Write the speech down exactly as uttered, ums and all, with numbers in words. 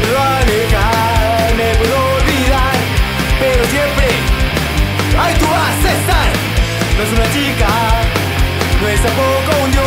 puedo alejar, me puedo olvidar, pero siempre ahí tú vas a estar. No es una chica, no es tampoco un dios.